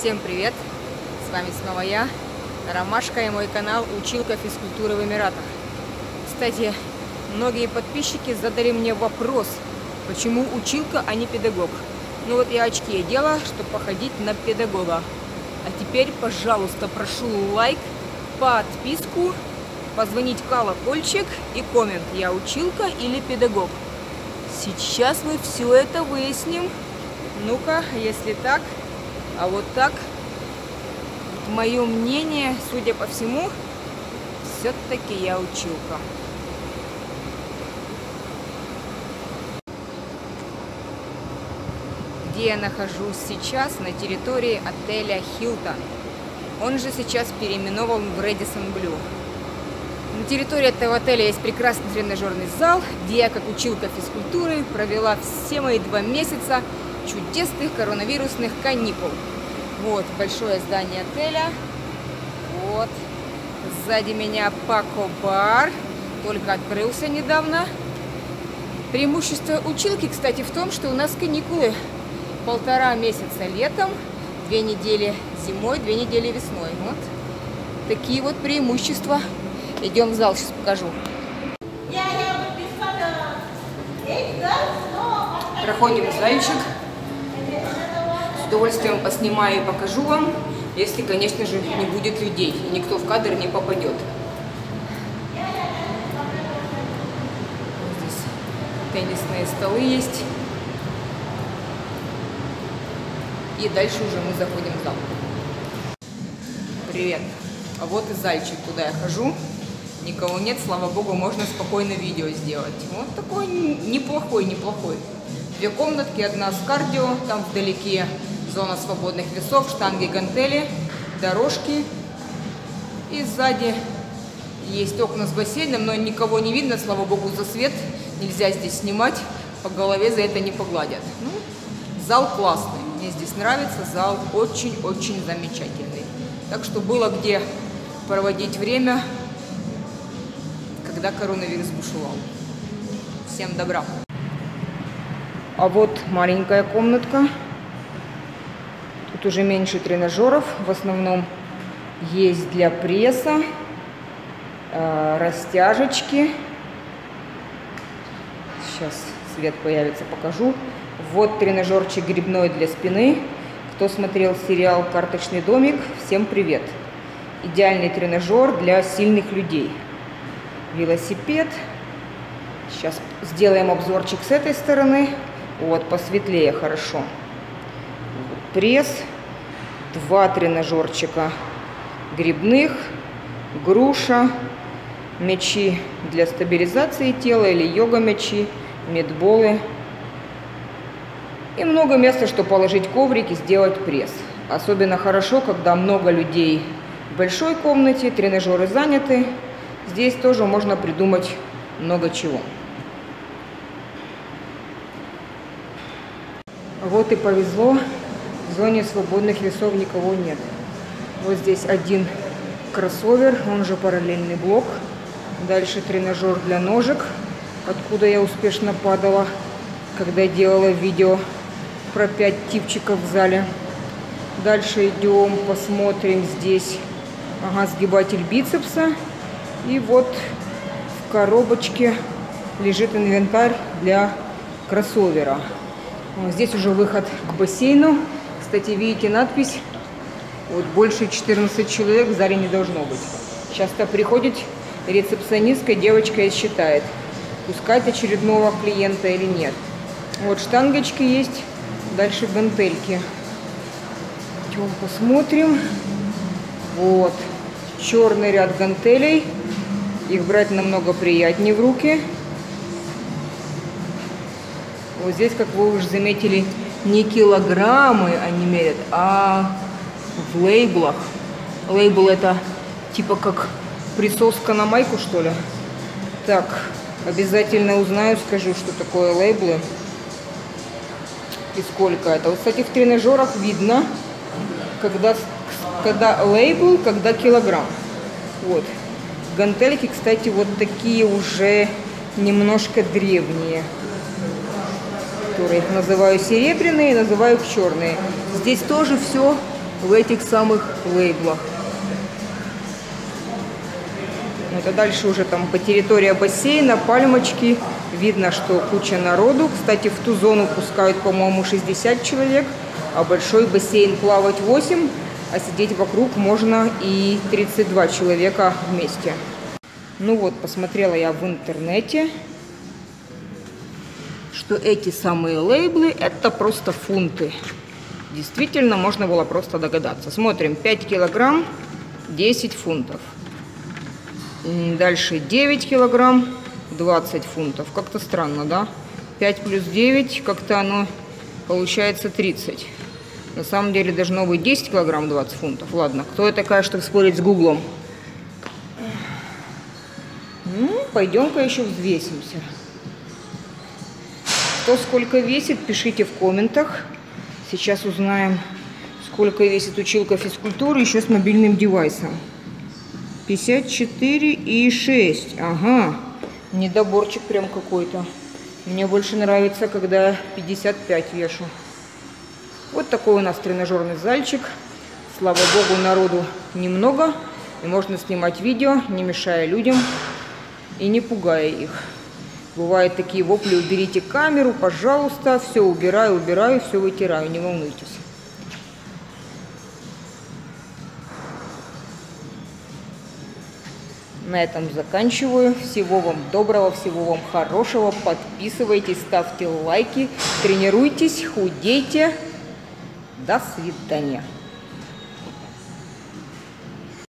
Всем привет! С вами снова я, Ромашка, и мой канал «Училка физкультуры в Эмиратах». Кстати, многие подписчики задали мне вопрос, почему училка, а не педагог. Ну вот я очки одела, чтобы походить на педагога. А теперь, пожалуйста, прошу лайк, подписку, позвонить в колокольчик и коммент, я училка или педагог. Сейчас мы все это выясним. Ну-ка, если так... А вот так, мое мнение, судя по всему, все-таки я училка. Где я нахожусь сейчас? На территории отеля Hilton. Он же сейчас переименован в Radisson Blu. На территории этого отеля есть прекрасный тренажерный зал, где я, как училка физкультуры, провела все мои 2 месяца чудесных коронавирусных каникул. Вот большое здание отеля. Вот. Сзади меня Paco Bar. Только открылся недавно. Преимущество училки, кстати, в том, что у нас каникулы. 1,5 месяца летом, 2 недели зимой, 2 недели весной. Вот. Такие вот преимущества. Идем в зал, сейчас покажу. Проходим в зальчик. С удовольствием поснимаю и покажу вам, если, конечно же, не будет людей и никто в кадр не попадет. Здесь теннисные столы есть. И дальше уже мы заходим в зал. Привет! А вот и зальчик, куда я хожу. Никого нет, слава богу, можно спокойно видео сделать. Вот такой неплохой. 2 комнатки, одна с кардио, там вдалеке зона свободных весов, штанги, гантели, дорожки. И сзади есть окна с бассейном, но никого не видно, слава богу, за свет. Нельзя здесь снимать, по голове за это не погладят. Ну, зал классный, мне здесь нравится, зал очень-очень замечательный. Так что было где проводить время, когда коронавирус бушевал. Всем добра! А вот маленькая комнатка. Тут уже меньше тренажеров. В основном есть для пресса, растяжечки. Сейчас свет появится, покажу. Вот тренажерчик грибной для спины. Кто смотрел сериал «Карточный домик», всем привет. Идеальный тренажер для сильных людей. Велосипед. Сейчас сделаем обзорчик с этой стороны. Вот, посветлее, хорошо. Пресс, 2 тренажерчика грибных, груша, мячи для стабилизации тела или йога-мячи, медболы. И много места, чтобы положить коврик и сделать пресс. Особенно хорошо, когда много людей в большой комнате, тренажеры заняты. Здесь тоже можно придумать много чего. Вот и повезло, в зоне свободных весов никого нет. Вот здесь один кроссовер, он же параллельный блок. Дальше тренажер для ножек, откуда я успешно падала, когда делала видео про 5 типчиков в зале. Дальше идем, посмотрим здесь, ага, сгибатель бицепса. И вот в коробочке лежит инвентарь для кроссовера. Здесь уже выход к бассейну. Кстати, видите надпись? Вот больше 14 человек в зале не должно быть. Часто приходит рецепционистка, девочка и считает, пускать очередного клиента или нет. Вот штангочки есть, дальше гантельки. Идем посмотрим. Вот черный ряд гантелей. Их брать намного приятнее в руки. Вот здесь, как вы уже заметили, не килограммы они мерят, а в лейблах. Лейбл — это типа как присоска на майку, что ли. Так, обязательно узнаю, скажу, что такое лейблы и сколько это. Вот, кстати, в тренажерах видно, когда лейбл, когда килограмм. Вот. Гантельки, кстати, вот такие уже немножко древние. Их называю серебряные, называю их черные. Здесь тоже все в этих самых лейблах. Вот, а дальше уже там по территории бассейна, пальмочки. Видно, что куча народу. Кстати, в ту зону пускают, по-моему, 60 человек, а большой бассейн плавать 8, а сидеть вокруг можно и 32 человека вместе. Ну вот, посмотрела я в интернете, что эти самые лейблы – это просто фунты. Действительно, можно было просто догадаться. Смотрим, 5 килограмм, 10 фунтов. Дальше 9 килограмм, 20 фунтов. Как-то странно, да? 5 плюс 9, как-то оно получается 30. На самом деле должно быть 10 килограмм, 20 фунтов. Ладно, кто я такая, чтобы спорить с Гуглом? Ну, пойдем-ка еще взвесимся. Кто сколько весит, пишите в комментах. Сейчас узнаем, сколько весит училка физкультуры еще с мобильным девайсом. 54,6. Ага. Недоборчик прям какой-то. Мне больше нравится, когда 55 вешу. Вот такой у нас тренажерный зальчик. Слава богу, народу немного. И можно снимать видео, не мешая людям и не пугая их. Бывают такие вопли: уберите камеру, пожалуйста. Все убираю, убираю, все вытираю, не волнуйтесь. На этом заканчиваю. Всего вам доброго, всего вам хорошего. Подписывайтесь, ставьте лайки, тренируйтесь, худейте. До свидания.